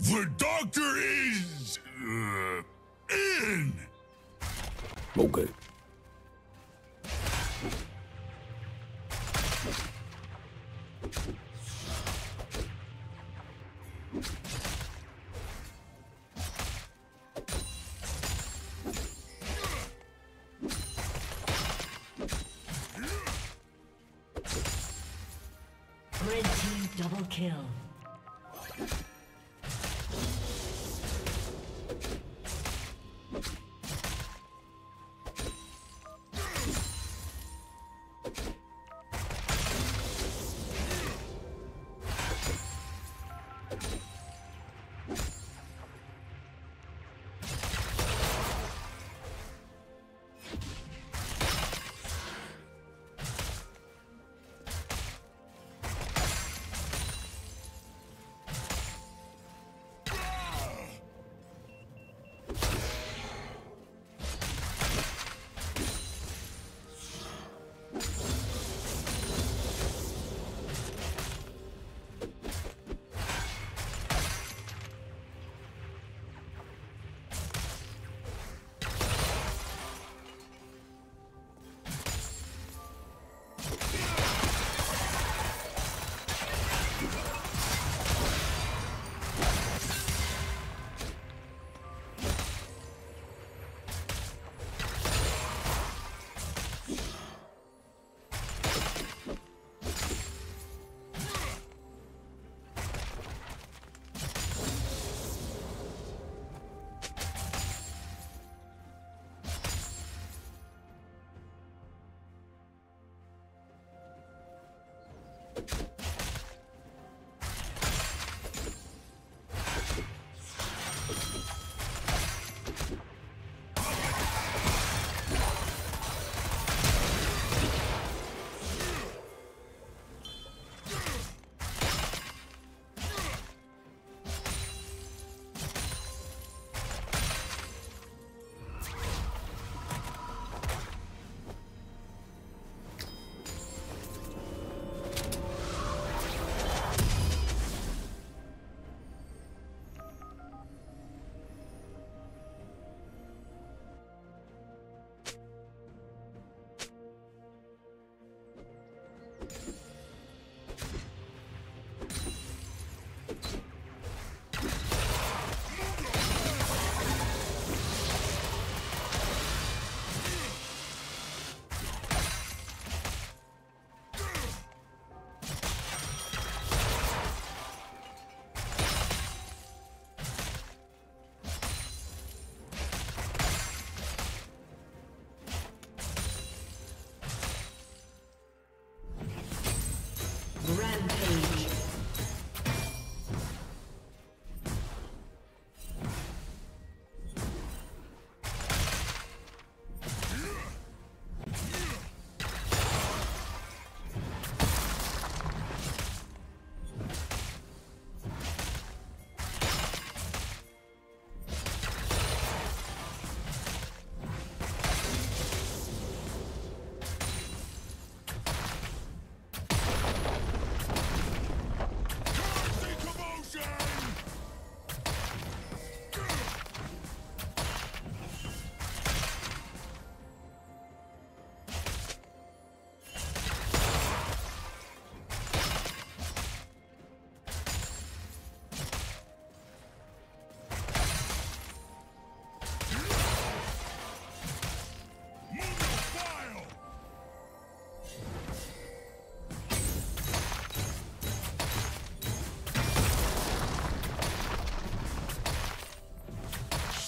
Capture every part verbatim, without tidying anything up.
The doctor is... Uh, in! Okay. Red team double kill.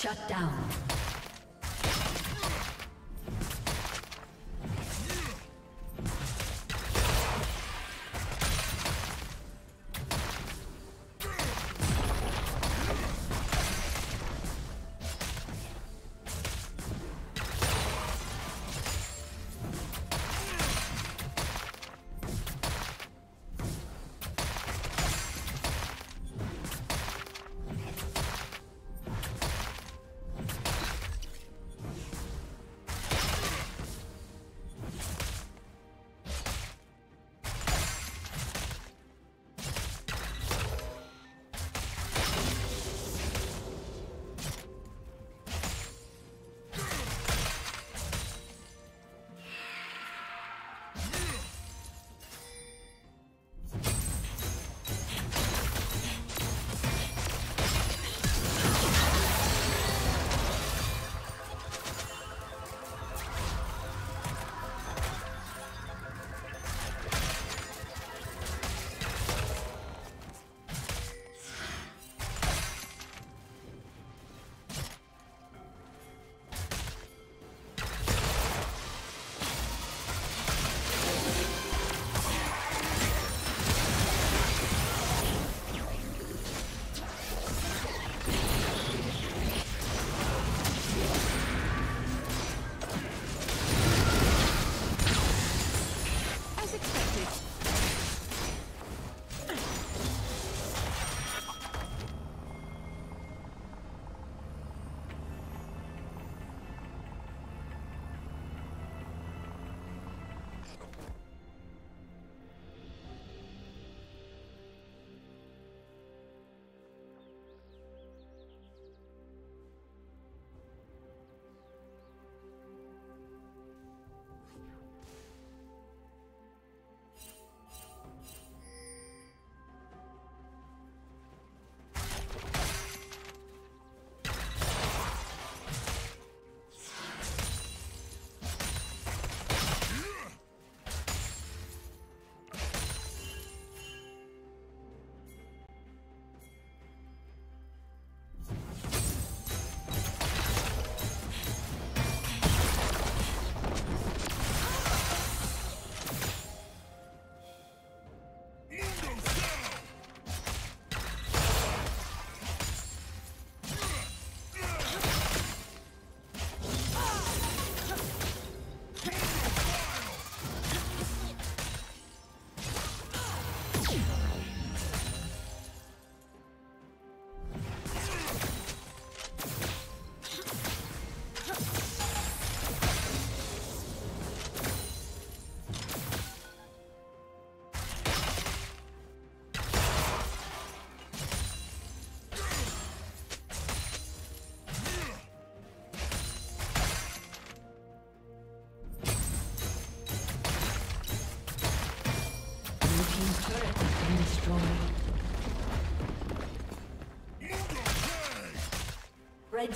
Shut down. red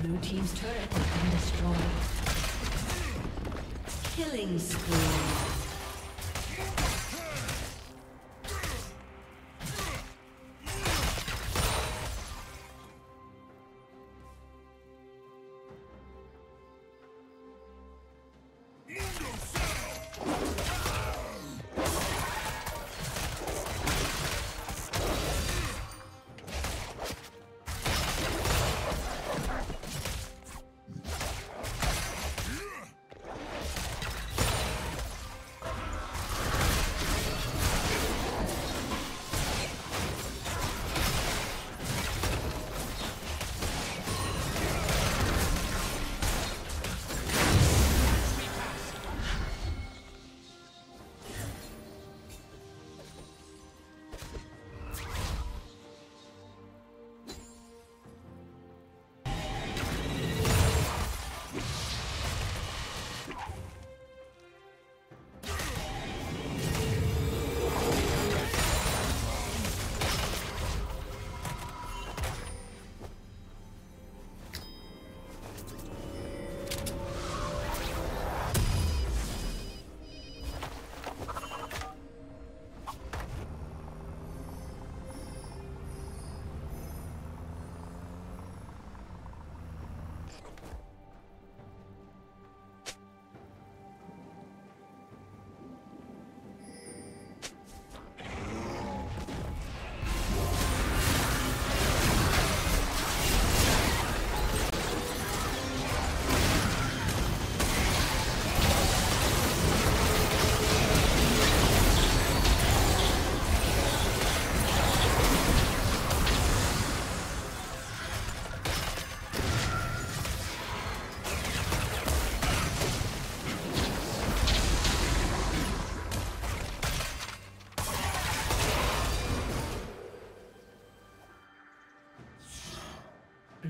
Blue team's turret has been destroyed. Killing spree.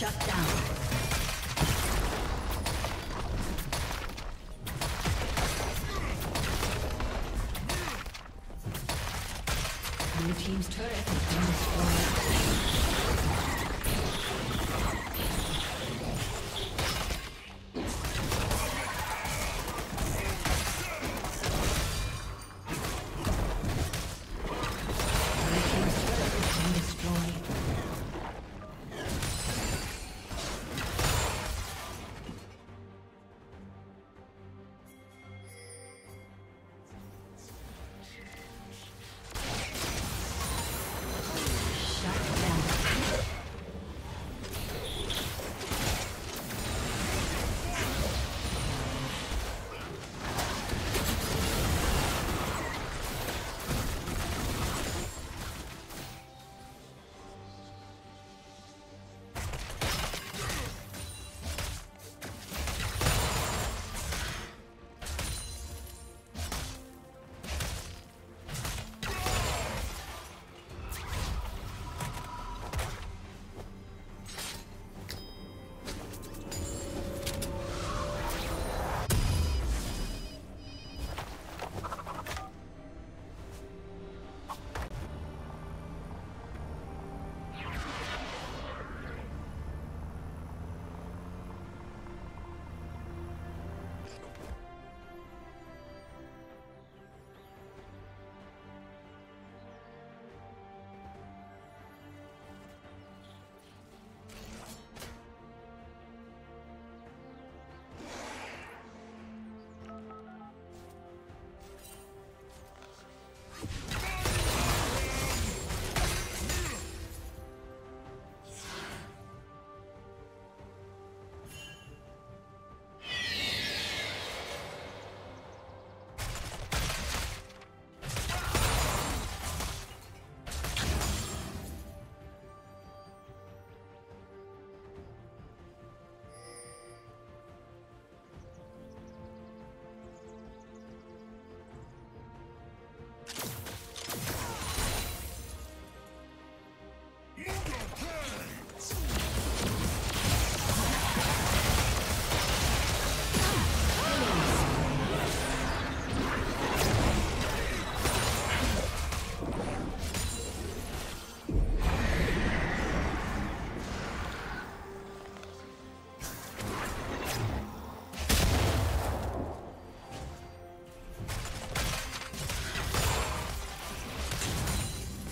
Shut down. Blue team's turret has been destroyed.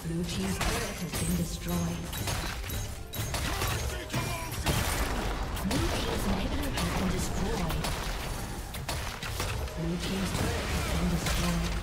Blue team's turret has been destroyed. Blue team's inhibitor has been destroyed. Blue team's turret has been destroyed.